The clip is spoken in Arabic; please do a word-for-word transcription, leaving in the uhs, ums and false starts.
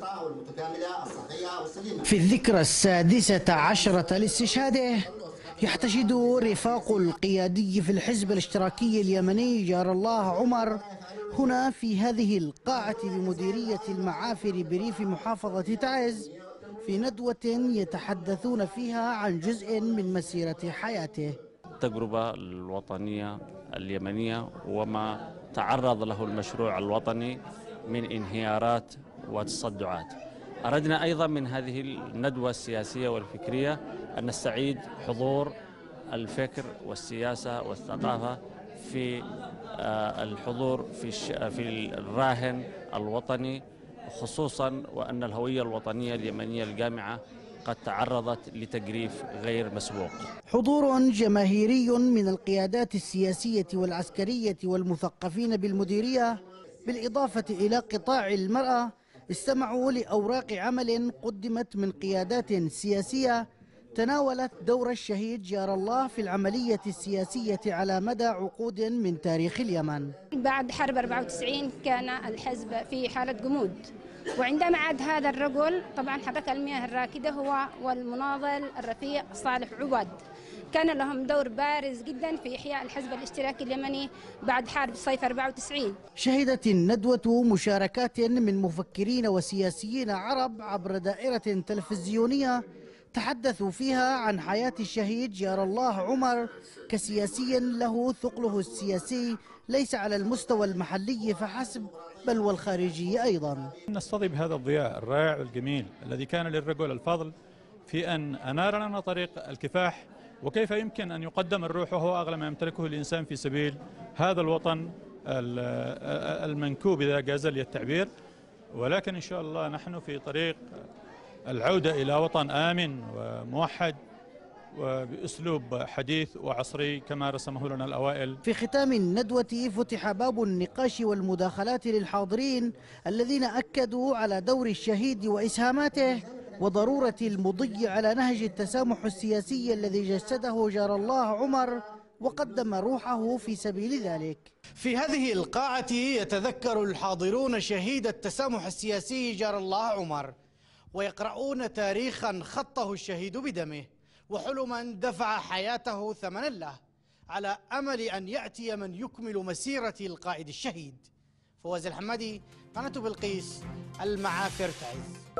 المنضبطة والمتكاملة الصحية والسليمة. في الذكرى السادسة عشرة لاستشهاده يحتشد رفاق القيادي في الحزب الاشتراكي اليمني جار الله عمر هنا في هذه القاعة بمديرية المعافر بريف محافظة تعز في ندوة يتحدثون فيها عن جزء من مسيرة حياته. التجربة الوطنية اليمنية وما تعرض له المشروع الوطني من انهيارات وتصدعات. أردنا أيضا من هذه الندوة السياسية والفكرية أن نستعيد حضور الفكر والسياسة والثقافة في الحضور في في الراهن الوطني، خصوصا وأن الهوية الوطنية اليمنية الجامعة قد تعرضت لتجريف غير مسبوق. حضور جماهيري من القيادات السياسية والعسكرية والمثقفين بالمديرية، بالإضافة إلى قطاع المرأة، استمعوا لأوراق عمل قدمت من قيادات سياسية تناولت دور الشهيد جار الله في العملية السياسية على مدى عقود من تاريخ اليمن. بعد حرب أربعة وتسعين كان الحزب في حالة جمود، وعندما عاد هذا الرجل طبعا حركة المياه الراكدة هو والمناضل الرفيق صالح عبده كان لهم دور بارز جدا في إحياء الحزب الاشتراكي اليمني بعد حرب صيف أربعة وتسعين. شهدت الندوة مشاركات من مفكرين وسياسيين عرب عبر دائرة تلفزيونية تحدثوا فيها عن حياة الشهيد جار الله عمر كسياسي له ثقله السياسي ليس على المستوى المحلي فحسب بل والخارجي أيضا. نستضيف هذا الضياء الرائع والجميل الذي كان للرجل الفاضل في أن أنار لنا طريق الكفاح، وكيف يمكن أن يقدم الروح وهو أغلى ما يمتلكه الإنسان في سبيل هذا الوطن المنكوب إذا جاز لي التعبير. ولكن إن شاء الله نحن في طريق العودة إلى وطن آمن وموحد وبأسلوب حديث وعصري كما رسمه لنا الأوائل. في ختام الندوة فتح باب النقاش والمداخلات للحاضرين الذين أكدوا على دور الشهيد وإسهاماته وضرورة المضي على نهج التسامح السياسي الذي جسده جار الله عمر وقدم روحه في سبيل ذلك. في هذه القاعة يتذكر الحاضرون شهيد التسامح السياسي جار الله عمر ويقرؤون تاريخا خطه الشهيد بدمه وحلما دفع حياته ثمنا له، على أمل أن يأتي من يكمل مسيرة القائد الشهيد. فواز الحمادي، قناة بلقيس، المعافر، تعز.